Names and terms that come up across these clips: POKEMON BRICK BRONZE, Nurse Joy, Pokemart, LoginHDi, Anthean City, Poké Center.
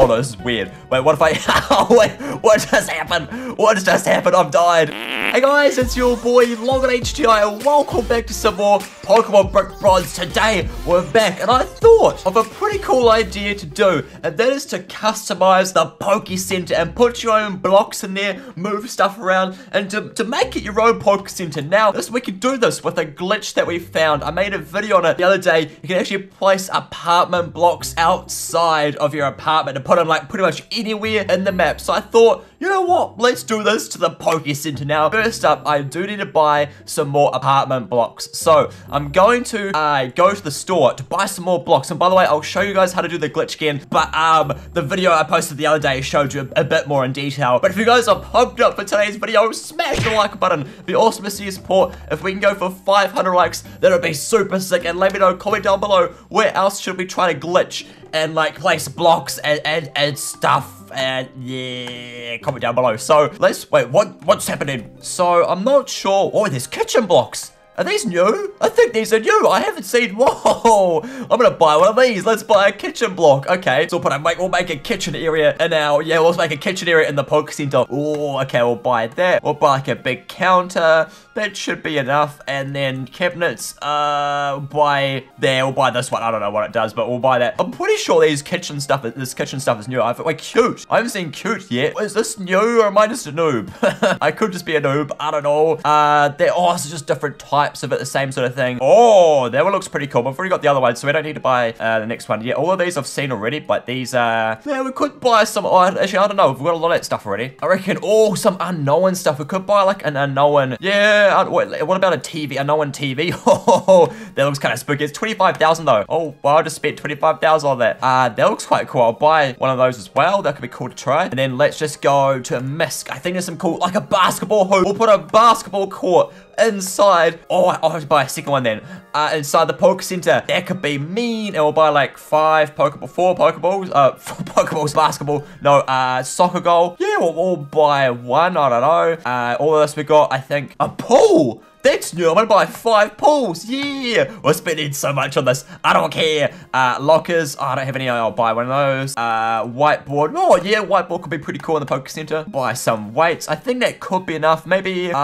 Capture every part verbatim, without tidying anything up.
Oh no, this is weird. Wait, what if I... Oh wait, what just happened? What just happened? I've died. Hey guys, it's your boy LoginHDi. Welcome back to some more Pokemon Brick Bronze. Today, we're back and I thought of a pretty cool idea to do. And that is to customize the Poké Center and put your own blocks in there, move stuff around, and to, to make it your own Poké Center. Now, this we can do this with a glitch that we found. I made a video on it the other day. You can actually place apartment blocks outside of your apartment and put them like pretty much anywhere in the map. So I thought, you know what? Let's do this to the Poké Center now. First up, I do need to buy some more apartment blocks. So I'm going to uh, go to the store to buy some more blocks. And by the way, I'll show you guys how to do the glitch again. But um, the video I posted the other day showed you a, a bit more in detail. But if you guys are pumped up for today's video, smash the like button. It'd be awesome to see your support. If we can go for five hundred likes, that would be super sick. And let me know, comment down below, where else should we try to glitch and like place blocks and, and, and stuff. And yeah, comment down below. So let's wait, what what's happening? So I'm not sure. Oh, there's kitchen blocks. Are these new? I think these are new. I haven't seen. Whoa! I'm gonna buy one of these. Let's buy a kitchen block. Okay, so we'll put a make. We'll make a kitchen area in our. Yeah, we'll make a kitchen area in the Poké Center. Oh, okay. We'll buy that. We'll buy like a big counter. That should be enough. And then cabinets. Uh, buy there. We'll buy this one. I don't know what it does, but we'll buy that. I'm pretty sure these kitchen stuff. This kitchen stuff is new. I wait, cute. I haven't seen cute yet. Is this new or am I just a noob? I could just be a noob. I don't know. Uh, they oh, it's just different types of it, the same sort of thing. Oh, that one looks pretty cool. We've already got the other one, so we don't need to buy uh, the next one. Yeah, all of these I've seen already, but these are... Yeah, we could buy some... Oh, actually, I don't know. We've got a lot of that stuff already. I reckon, oh, some unknown stuff. We could buy, like, an unknown... Yeah, un... Wait, what about a T V? Unknown T V? Oh, that looks kind of spooky. It's twenty-five thousand, though. Oh, wow, I just spent twenty-five thousand on that. Uh, that looks quite cool. I'll buy one of those as well. That could be cool to try. And then let's just go to a misc. I think there's some cool... Like a basketball hoop. We'll put a basketball court inside... Oh, I'll have to buy a second one then. Uh, inside the Poké Center. That could be mean. And we'll buy like five Pokeball, four Pokeballs. Uh, four Pokeballs, basketball. No, uh, soccer goal. Yeah, we'll, we'll buy one. I don't know. Uh, all of this we got, I think. A pool. That's new. I'm gonna buy five pools. Yeah. We're spending so much on this. I don't care. Uh, lockers. Oh, I don't have any. I'll buy one of those. Uh, whiteboard. Oh, yeah. Whiteboard could be pretty cool in the Poké Center. Buy some weights. I think that could be enough. Maybe. Uh,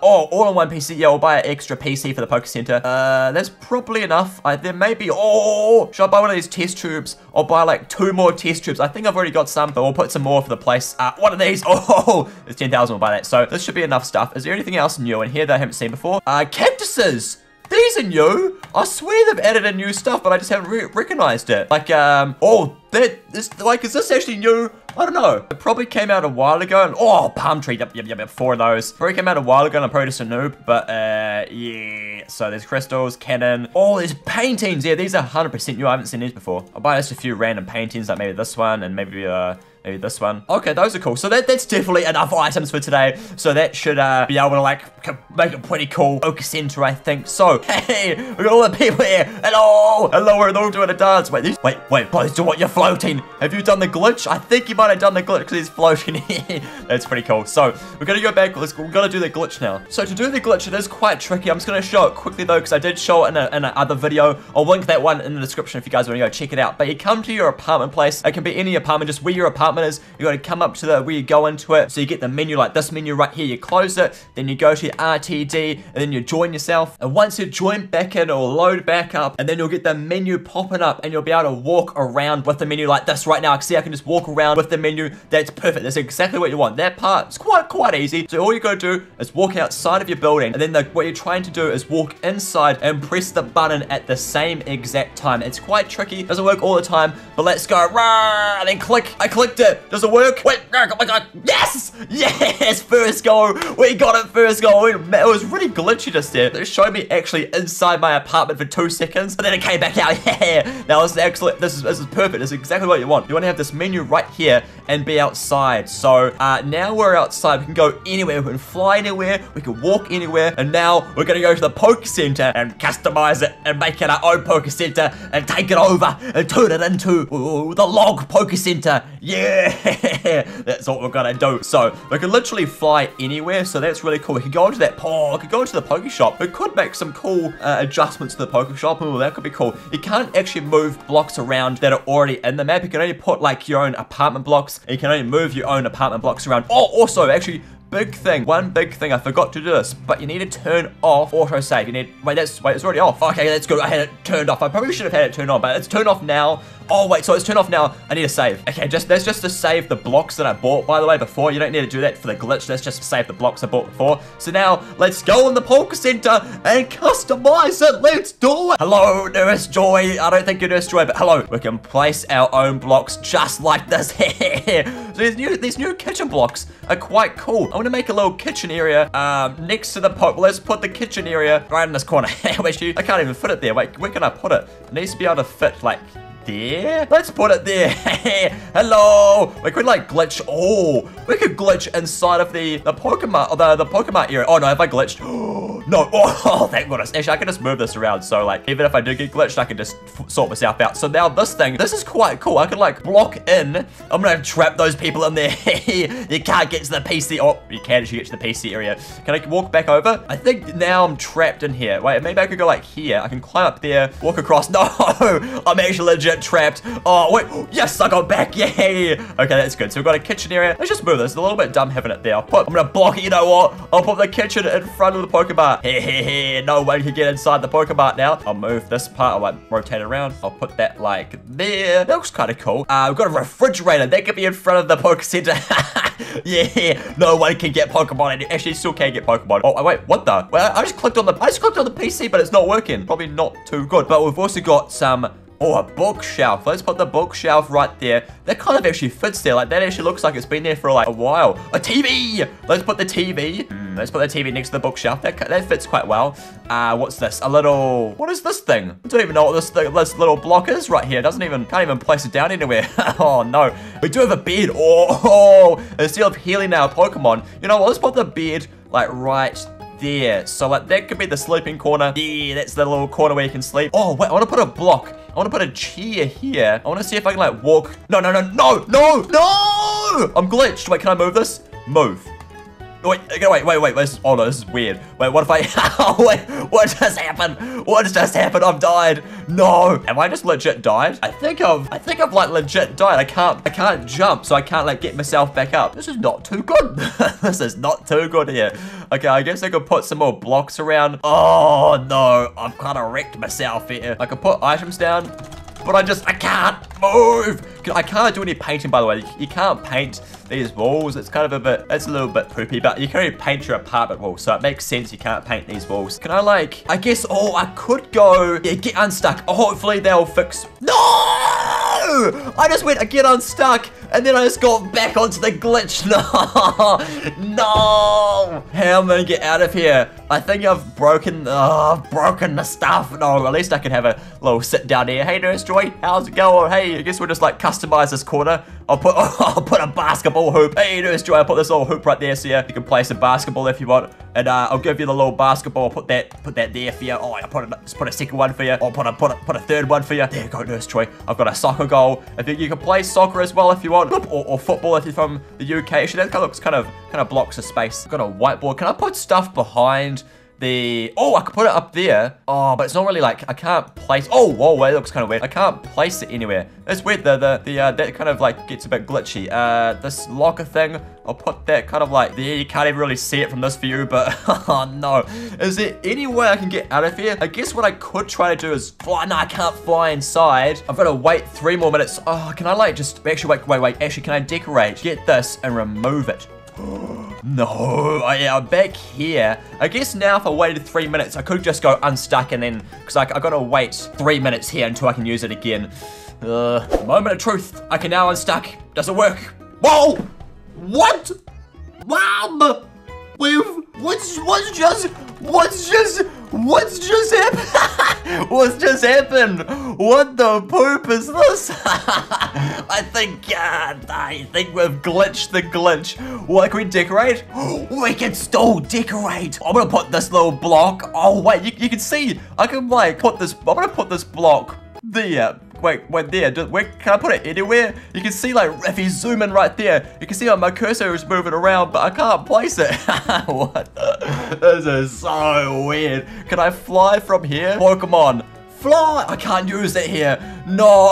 oh, all in one P C. Yeah, we'll buy an extra P C for the Poké Center. Uh, that's probably enough. I, there may be. Oh, should I buy one of these test tubes? I'll buy like two more test tubes. I think I've already got some, but we'll put some more for the place. Uh, one of these. Oh, it's ten thousand. We'll buy that. So this should be enough stuff. Is there anything else new in here that I haven't seen before? Uh, cactuses! These are new! I swear they've added in new stuff, but I just haven't re recognized it. Like, um, oh, that is, like, is this actually new? I don't know. It probably came out a while ago. And, oh, palm tree. Yep, yep, yep, yep. Four of those. Probably came out a while ago and I'm probably just a noob. But, uh, yeah. So there's crystals, cannon. Oh, there's paintings. Yeah, these are one hundred percent new. I haven't seen these before. I'll buy just a few random paintings, like maybe this one and maybe, uh, maybe this one. Okay, those are cool. So that, that's definitely enough items for today. So that should, uh, be able to, like, make it pretty cool. Poké Center, I think. So, hey, we got all the people here. Hello. Hello, we're all doing a dance. Wait, these, wait, wait, boys, do what you're floating. Have you done the glitch? I think you might have done the glitch because he's floating here. That's pretty cool. So we're gonna go back. Let's, we're gonna do the glitch now. So to do the glitch, it is quite tricky. I'm just gonna show it quickly though, because I did show it in a, in a other video. I'll link that one in the description if you guys want to go check it out. But you come to your apartment place. It can be any apartment, just where your apartment is. You gotta come up to the where you go into it. So you get the menu like this menu right here. You close it, then you go to your R T D, and then you join yourself. And once you join back in, it'll load back up, and then you'll get the menu popping up, and you'll be able to walk around with the menu like this right now. See, I can just walk around with the menu. That's perfect. That's exactly what you want. That part is quite quite easy. So all you gotta do is walk outside of your building, and then the, what you're trying to do is walk inside and press the button at the same exact time. It's quite tricky. Doesn't work all the time, but let's go. Rawr, and then click. I clicked it. Does it work? Wait. Oh my god. Yes. Yes. First go. We got it. First go. It was really glitchy just there. It showed me actually inside my apartment for two seconds, and then it came back out. Yeah. Now this is excellent. This is this is perfect. It's exactly what you want. You want to have this menu right here and be outside. So uh, now we're outside. We can go anywhere. We can fly anywhere. We can walk anywhere. And now we're gonna go to the Poké Center and customize it and make it our own Poké Center and take it over and turn it into ooh, the log Poké Center. Yeah. Yeah! That's what we're gonna do. So, we can literally fly anywhere, so that's really cool. We could go into that paw, we could go into the Poké Shop. We could make some cool uh, adjustments to the Poké Shop. Ooh, that could be cool. You can't actually move blocks around that are already in the map. You can only put, like, your own apartment blocks, and you can only move your own apartment blocks around. Oh, also, actually, big thing, one big thing, I forgot to do this, but you need to turn off autosave. You need, wait, that's, wait, it's already off. Okay, that's good, I had it turned off. I probably should have had it turned on, but it's turned off now. Oh, wait, so it's turned off now. I need to save. Okay, just that's just to save the blocks that I bought, by the way, before. You don't need to do that for the glitch. That's just to save the blocks I bought before. So now, let's go in the Poké Center and customize it. Let's do it. Hello, Nurse Joy. I don't think you're Nurse Joy, but hello. We can place our own blocks just like this. So these new, these new kitchen blocks are quite cool. I'm gonna make a little kitchen area um, next to the Poké. Let's put the kitchen area right in this corner. Actually, I can't even fit it there. Wait, where can I put it? It needs to be able to fit, like, there? Let's put it there. Hello. We could, like, glitch. Oh, we could glitch inside of the, the Pokemon, the, the Pokemon area. Oh, no, have I glitched? No. Oh, thank goodness. Actually, I can just move this around. So, like, even if I do get glitched, I can just f sort myself out. So now this thing, this is quite cool. I can, like, block in. I'm going to trap those people in there. You can't get to the P C. Oh, you can actually get to the P C area. Can I walk back over? I think now I'm trapped in here. Wait, maybe I could go, like, here. I can climb up there, walk across. No, I'm actually legit trapped. Oh, wait. Yes, I got back. Yay. Okay, that's good. So we've got a kitchen area. Let's just move this. It's a little bit dumb having it there. I'll put, I'm going to block it. You know what? I'll put the kitchen in front of the Pokemart. Hey, hey, hey. No one can get inside the Pokemart now. I'll move this part. I'll, like, rotate around. I'll put that, like, there. That looks kind of cool. Uh, we've got a refrigerator. That could be in front of the Poké Center. Yeah. No one can get Pokemon. Actually, still can't get Pokemon. Oh, wait. What the? Well, I just clicked on the, I just clicked on the P C, but it's not working. Probably not too good. But we've also got some... Oh, a bookshelf. Let's put the bookshelf right there. That kind of actually fits there. Like, that actually looks like it's been there for, like, a while. A T V! Let's put the T V. Mm, let's put the T V next to the bookshelf. That, that fits quite well. Uh, what's this? A little... What is this thing? I don't even know what this, thing, this little block is right here. It doesn't even... Can't even place it down anywhere. Oh, no. We do have a bed. Oh, oh. Instead of healing our Pokemon. You know what? Let's put the bed, like, right there. There. So, like, that could be the sleeping corner. Yeah, that's the little corner where you can sleep. Oh, wait, I want to put a block. I want to put a chair here. I want to see if I can, like, walk. No, no, no, no, no, no! I'm glitched. Wait, can I move this? Move. Wait, wait, wait, wait. This is, oh, no, this is weird. Wait, what if I... Oh, wait, what just happened? What just happened? I've died. No. Am I just legit died? I think I've... I think I've, like, legit died. I can't... I can't jump, so I can't, like, get myself back up. This is not too good. This is not too good here. Okay, I guess I could put some more blocks around. Oh, no. I've kind of wrecked myself here. I could put items down, but I just... I can't move. I can't do any painting, by the way. You can't paint these walls. It's kind of a bit, it's a little bit poopy, but you can only paint your apartment wall, so it makes sense you can't paint these walls. Can I, like, I guess, oh, I could go, yeah, get unstuck. Oh, hopefully they'll fix, no! I just went, I get unstuck, and then I just got back onto the glitch. No, no. How am I gonna get out of here? I think I've broken, oh, I've broken the stuff. No, at least I can have a little sit down here. Hey, Nurse Joy, how's it going? Hey, I guess we're just, like, customize this corner. I'll put, oh, I'll put a basketball hoop. Hey, Nurse Joy, I'll put this little hoop right there, so yeah, you can play some basketball if you want. And uh, I'll give you the little basketball. I'll put that, put that there for you. Oh, I'll put a, just put a second one for you. I'll put a, put a, put a third one for you. There you go, Nurse Joy. I've got a soccer goal. I think you can play soccer as well if you want, or, or football if you're from the U K. Actually, that kind of looks kind of, kind of blocks the space. I've got a whiteboard. Can I put stuff behind? The, oh, I could put it up there. Oh, but it's not really, like, I can't place, oh, whoa, it looks kind of weird. I can't place it anywhere. It's weird, the, the, the uh, that kind of, like, gets a bit glitchy. Uh, this locker thing, I'll put that kind of, like, there. You can't even really see it from this view, but, oh, no. Is there any way I can get out of here? I guess what I could try to do is fly. No, I can't fly inside. I've got to wait three more minutes. Oh, can I, like, just, actually, wait, wait, wait. Actually, can I decorate? Get this and remove it. No, I, I'm back here. I guess now if I waited three minutes, I could just go unstuck and then, because I, I gotta wait three minutes here until I can use it again. Uh, moment of truth. I can now unstuck. Doesn't work. Whoa! What? Mom! We've, what's, what's just, what's just, what's just happened? What's just happened? What the poop is this? I think, uh, I think we've glitched the glitch. What, can we decorate? We can still decorate. I'm gonna put this little block. Oh, wait, you, you can see, I can, like, put this, I'm gonna put this block there. wait, wait there. Just, where, can I put it anywhere? You can see, like, if you zoom in right there, you can see how my cursor is moving around, but I can't place it. What the? This is so weird. Can I fly from here? Pokemon, fly! I can't use it here. No!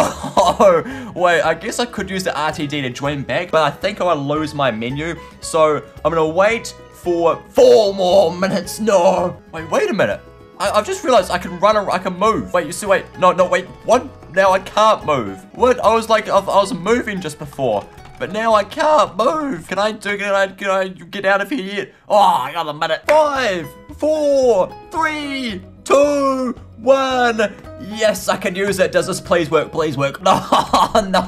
Wait, I guess I could use the R T D to join back, but I think I would lose my menu. So, I'm gonna wait for four more minutes. No! Wait, wait a minute. I, I've just realized I can run around, I can move. Wait, you see, wait, no, no, wait, what? Now I can't move. What? I was like, I, I was moving just before, but now I can't move. Can I do, can I, can I get out of here yet? Oh, I got a minute. Five, four, three, two, one. Yes, I can use it. Does this please work? Please work. No, no,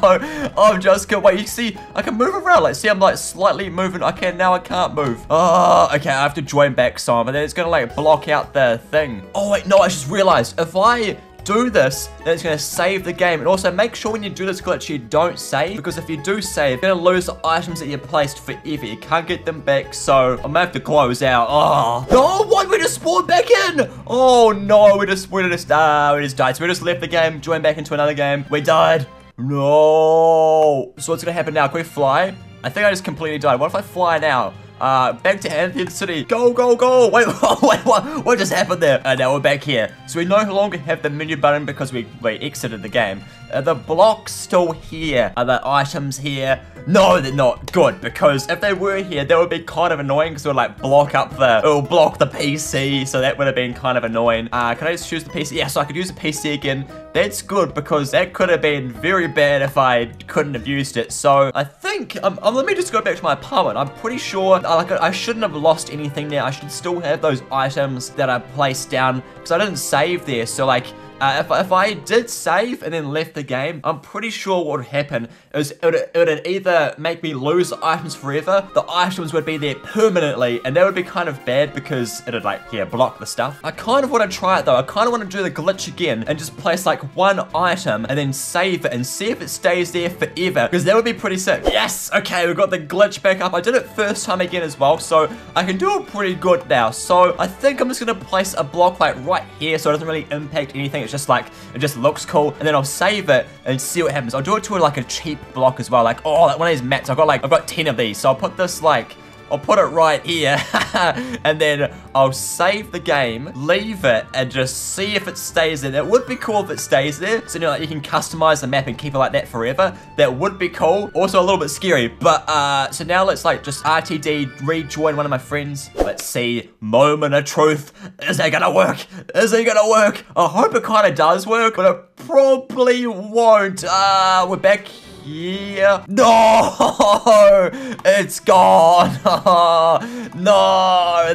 I'm just gonna wait. You see, I can move around. Like, see, I'm like slightly moving. I can now. I can't move. Oh, okay. I have to join back some, and then it's gonna like block out the thing. Oh wait, no, I just realized if I do this, then it's gonna save the game. And also make sure when you do this glitch, you don't save, because if you do save, you're gonna lose the items that you placed forever. You can't get them back, so I'm gonna have to close out. Oh, no, why did we just spawn back in? Oh no, we just, we just, ah, uh, we just died. So we just left the game, joined back into another game. We died. No. So what's gonna happen now? Can we fly? I think I just completely died. What if I fly now? Uh, back to Anthean City. Go, go, go. Wait, wait, what, what just happened there? And uh, now we're back here. So we no longer have the menu button because we, we exited the game. Are the blocks still here? Are the items here? No, they're not. Good, because if they were here, that would be kind of annoying because it would like block up the, it will block the P C. So that would have been kind of annoying. Uh, can I just choose the P C? Yeah, so I could use the P C again. That's good because that could have been very bad if I couldn't have used it. So I think, um, um let me just go back to my apartment. I'm pretty sure I, like, I shouldn't have lost anything there. I should still have those items that I placed down because I didn't save there. So like, Uh, if, if I did save and then left the game, I'm pretty sure what would happen is it would, it would either make me lose the items forever, the items would be there permanently, and that would be kind of bad because it would like, yeah, block the stuff. I kind of want to try it though. I kind of want to do the glitch again and just place like one item and then save it and see if it stays there forever, because that would be pretty sick. Yes, okay, we've got the glitch back up. I did it first time again as well, so I can do it pretty good now. So I think I'm just going to place a block like right here so it doesn't really impact anything. It's just like, it just looks cool, and then I'll save it and see what happens. I'll do it to like a cheap block as well, like, oh, like one of these mats. I've got like, I've got ten of these, so I'll put this like, I'll put it right here, and then I'll save the game, leave it, and just see if it stays there. That would be cool if it stays there, so you know, like, you can customize the map and keep it like that forever. That would be cool. Also a little bit scary, but uh, so now let's like just R T D rejoin one of my friends. Let's see, moment of truth. Is it gonna work? Is it gonna work? I hope it kind of does work, but it probably won't. Uh, we're back here. Yeah. No, it's gone. No,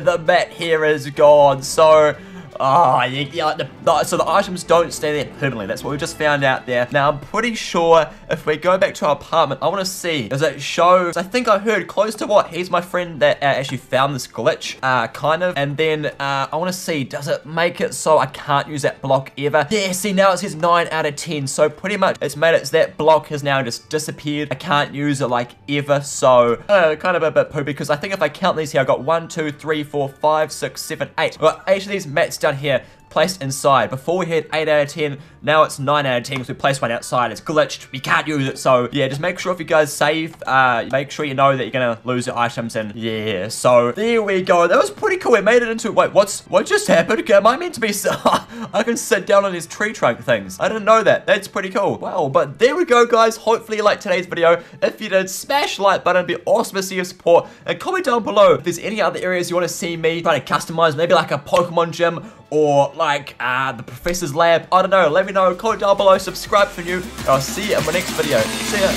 the bat here is gone. So, ah, oh, yeah, the, the, so the items don't stay there permanently. That's what we just found out there. Now, I'm pretty sure if we go back to our apartment, I want to see, does it show, I think I heard close to what, he's my friend that uh, actually found this glitch, uh, kind of, and then uh, I want to see, does it make it so I can't use that block ever? Yeah, see, now it says nine out of ten, so pretty much it's made it, so that block has now just disappeared. I can't use it, like, ever, so, uh, kind of a bit poopy, because I think if I count these here, I've got one, two, three, four, five, six, seven, eight. I've got eight of these mats down here placed inside. Before we had eight out of ten, now it's nine out of ten because we placed one outside. It's glitched. We can't use it. So yeah, just make sure if you guys save, uh, make sure you know that you're gonna lose your items, and yeah, so there we go. That was pretty cool. We made it into, wait, what's, what just happened? Am I meant to be, I can sit down on these tree trunk things. I didn't know that. That's pretty cool. Wow, but there we go, guys. Hopefully you liked today's video. If you did, smash like button. It'd be awesome to see your support, and comment down below if there's any other areas you want to see me try to customize, maybe like a Pokemon gym, or like uh, the professor's lab. I don't know, let me know, comment down below, subscribe for new, and I'll see you in my next video. See ya.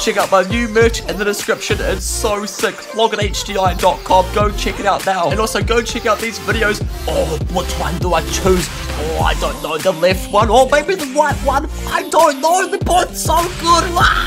Check out my new merch in the description, it's so sick, login H D I dot com, go check it out now. And also go check out these videos. Oh, which one do I choose? Oh, I don't know, the left one, or maybe the right one, I don't know, they're both so good. Ah!